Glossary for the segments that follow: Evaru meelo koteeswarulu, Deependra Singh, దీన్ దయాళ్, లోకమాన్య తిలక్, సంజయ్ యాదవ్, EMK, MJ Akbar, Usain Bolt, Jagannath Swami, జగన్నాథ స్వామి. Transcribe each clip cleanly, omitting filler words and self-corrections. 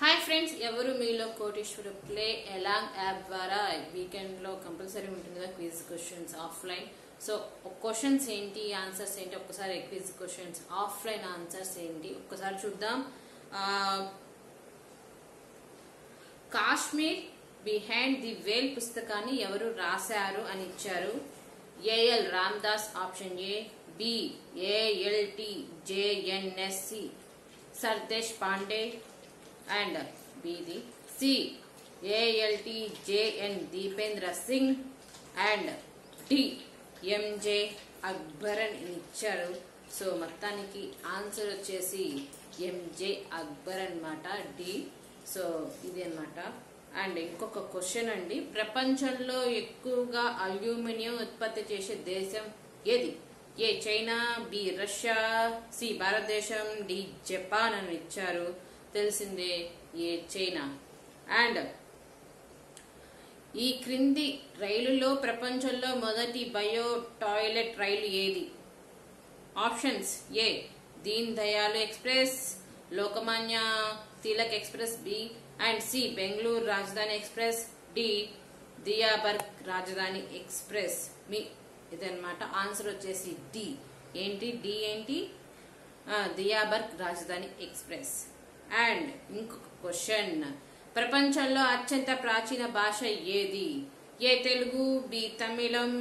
high friends एवरू मीलो Koteeshwar play along app द्वारा वीकेंड लो कंपलसरी उंटुंदी कदा quiz questions offline so questions ఏంటి ఆన్సర్స్ ఏంటి ఒక్కసారి క్విజ్ క్వశ్చన్స్ ఆఫ్లైన్ ఆన్సర్స్ ఏంటి ఒక్కసారి చూద్దాం కాశ్మీర్ బిహైండ్ ది వేల్ పుస్తకాన్ని ఎవరు రాశారు అని ఇచ్చారు AL Ramadas option A B ALT JNSC Sardesh Pandey and B C A L T J N Deependra Singh and D MJ Akbar అని ఇచ్చారు సో మొత్తానికి ఆన్సర్ వచ్చేసి MJ Akbar అన్నమాట D సో ఇది అన్నమాట అండ్ ఇంకొక క్వశ్చన్ అండి ప్రపంచంలో ఎక్కువగా అల్యూమినియం ఉత్పత్తి చేసే దేశం ఏది A China B Russia C భారతదేశం డి జపాన్ అని ఇచ్చారు తెలిసిందే ఏ చైనా అండ్ ఈ క్రింది రైలులో ప్రపంచంలో మొదటి బయో టాయిలెట్ రైలు ఏది options A దీన్ దయాళ్ express లోకమాన్య తిలక్ express B and C Bengaluru Rajdhani express D దియాబర్గ్ రాజధాని ఎక్స్ప్రెస్ మీ ఇదన్నమాట ఆన్సర్ వచ్చేసి డి ఏంటి డి ఏంటి దియాబర్గ్ రాజధాని ఎక్స్ప్రెస్ అండ్ ఇంకొక క్వశ్చన్ ప్రపంచంలో అత్యంత ప్రాచీన భాష ఏది ఏ తెలుగు బి తమిళం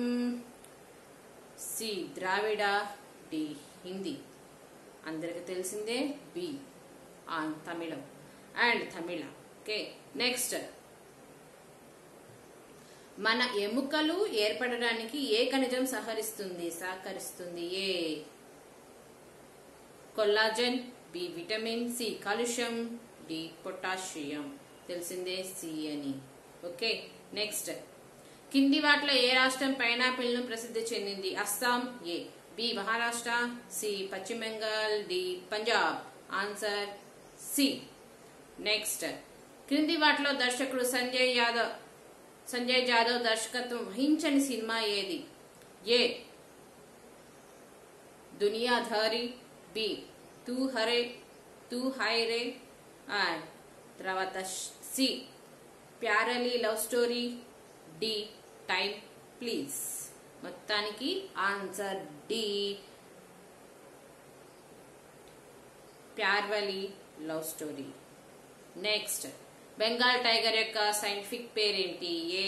సి ద్రావిడ డి హిందీ అందరికి తెలిసిందే బి తమిళం అండ్ తమిళ ఓకే నెక్స్ట్ మన ఎముకలు ఏర్పడడానికి ఏ ఖనిజం సహకరిస్తుంది A collagen B vitamin C calcium D potassium తెలిసిందే सी అని ఓకే నెక్స్ట్ కింది వాటిలో ఏ రాష్ట్రం పైనాపిల్ ను ప్రసిద్ధి చెందింది Assam A B Maharashtra C పశ్చిమ Bengal D Punjab answer C next కింది వాటిలో దర్శకుడు సంజయ్ యాదవ్ దర్శకత్వం వహించిన సినిమా ఏది ఏ దునియాదారి బి तू हाय रे तरह C Pyarvali love story D time please मोत्तानिकी answer D Pyarvali love story next Bengal tiger योक्का साइंटिफिक पेरेंटी A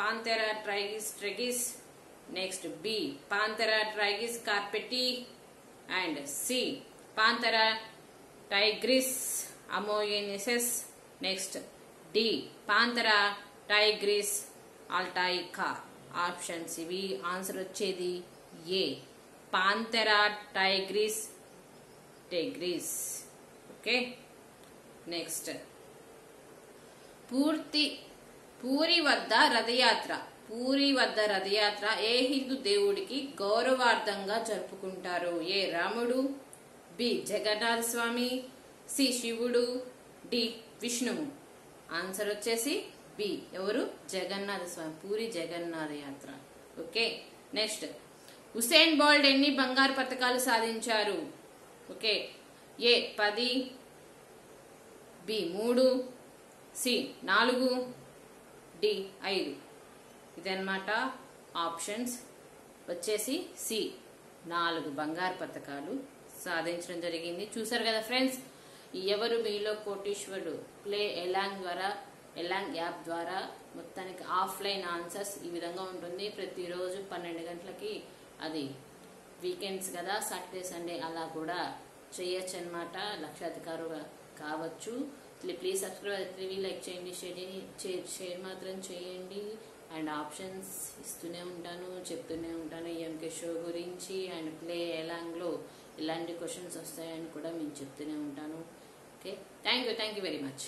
Panthera tigris next B Panthera tigris corbetti and C Panthera tigris amoyensis next D Panthera tigris altaica option C B answer వచ్చేది A Panthera tigris okay next Puri వద్ద రథయాత్ర ఏ హిందూ దేవుడికి గౌరవార్థంగా జరుపుకుంటారు A రాముడు बी जगन्नाथ स्वामी सी शिवुडु डी विष्णु आंसर వచ్చేసి बी ఎవరు జగన్నాథ స్వామి పూరి జగన్నాథ యాత్ర ఓకే నెక్స్ట్ హుస్సేన్ బోల్ట్ ఎన్ని బంగారు పతకాలు సాధించారు okay A 10 B 3 C 4 D 5 ఇదన్నమాట ఆప్షన్స్ వచ్చేసి సి 4 బంగారు పతకాలు సాధించడం జరిగింది చూసారు కదా ఫ్రెండ్స్ ఎవరు మీలో కోటీశ్వరుడు ప్లే ఎలాంగ్ యాప్ ద్వారా మొత్తానికి ఆఫ్లైన్ ఆన్సర్స్ ఈ విధంగా ఉంటుంది ప్రతిరోజు 12 గంటలకి అది వీకెండ్స్ కదా సాటర్డే సండే అలా కూడా చేయొచ్చు అన్నమాట లక్షాధికారుగా కావచ్చు ప్లీజ్ సబ్స్క్రైబ్ చేయండి లైక్ చేయండి షేర్ మాత్రం చేయండి అండ్ ఆప్షన్స్ ఇస్తూనే ఉంటాను చెప్తూనే ఉంటాను ఎంకే షో గురించి అండ్ ప్లే ఎలాంగ్లో ఇలాంటి క్వశ్చన్స్ వస్తాయని కూడా నేను చెప్తూనే ఉంటాను ఓకే థాంక్యూ వెరీ మచ్